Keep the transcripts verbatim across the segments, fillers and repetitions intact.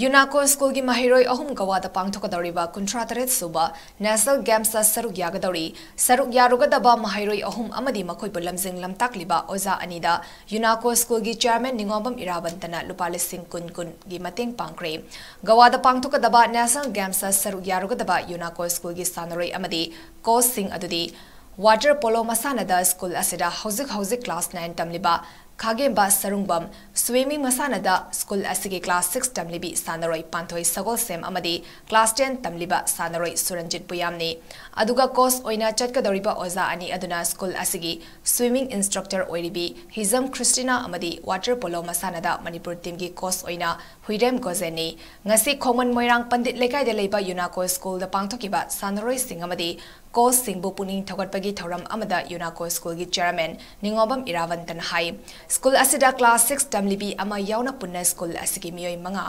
यूनाको school की महिरोई अहुम गवाद पांगथोकदौरिबा कुंट्रातरेत सुबा national गेम्सला सरुक यागदौरी सरुक यारुगदबा महिरोई अहुम अमदी मखोइबो लमजिंग लमताकलिबा ओजा अनिदा यूनाको स्कूल की चेयरमैन निंगोबम इराबंतना लुपा लिसिंग कुन कुन की मतेंग पांग्रे गवाद पांगथोकदबा नेशनल गेम्सला सरुक यारुगदबा यूनाको स्कूल की सानरोई अमदी कोच सिंह अदुदी वाटर पोलो मसानादा स्कूल असिदा हौजिक हौजिक क्लास नाइन तमलिबा खागेंबा सरुंगबम स्विमिंग मसानादा स्कूल असिगे क्लास सिक्स तमलिबी सानरोई पांथोई सगोलसेम अमदी क्लास टेन तमलिबा सानरोई सुरंजित पुयामनी अदुगा कोस ओइना चटकदौरिबा ओजा अनि अदुना स्कूल असिगी स्विमिंग इंस्ट्रक्टर ओइरिबी हिजम क्रिस्टिना अमदी वाटर पोलो मसानादा मणिपुर टीमगी कोस ओइना हुइरेम गोजेनी ngasi खोमन मोइरांग पंडित लेकाइदे लेबा यूनाको स्कूल द पांथोकिबा सानरोई सिंह अमदी कोस सिंहबु पुनिंग थगटपगी थौरम अमदा यूनाको स्कूल गी चेयरमैन निंगोबम इरावंतन हाई स्कूल असिदा क्लास सिक्स तमलिबी अमा यावना पुन्ना स्कूल असिगी मियोय मंगा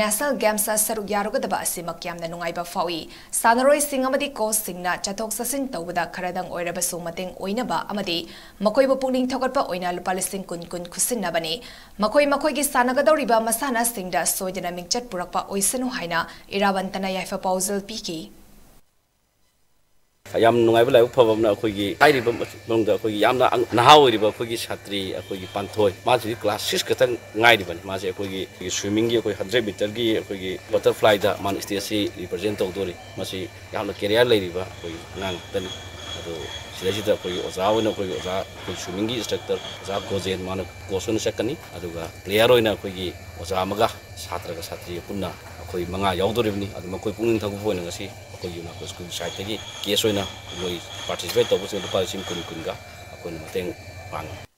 नेशनल गेम्स सरुक यारुगदबा असिमक यामना नुंगाइबा फावी सानरोई सिंह अमदी कोच सिंहना चथोक ससिन तौबदा खरादंग ओइरबसु मतेंग ओइनबा अमदी मखोइबो पुनिंग थगटपा ओइना लुपा लिसिंग कुन कुन खुसिनबने मखोइ मखोइगी सानगदौरिबा मसाना सिंहदा सोइदना मिंगचट पुरकपा ओइसनु हाइना इरावंतना याइफा पाउजल पीकी yam nungai bla phobam na khoi gi ai ri bam bang da khoi yam na na ha ri ba khoi gi satri khoi gi panthoi ma ji class six ka tang ngai ri ban ma ji khoi gi swimming gi khoi one hundred meter gi khoi gi butterfly da man stage si represent tok dori ma ji yam na career lai ri ba khoi nang tan ado sila ji da khoi ozaw na khoi oza khoi swimming gi instructor za gojen man ko sun sakani ado ga player oi na khoi gi oza ma ga satra ga satri punna khoi manga yaw dori ni ado ma khoi pungin thaku phoi na si यूनाको school side case होना लोई participate तब पाल कुन कुन का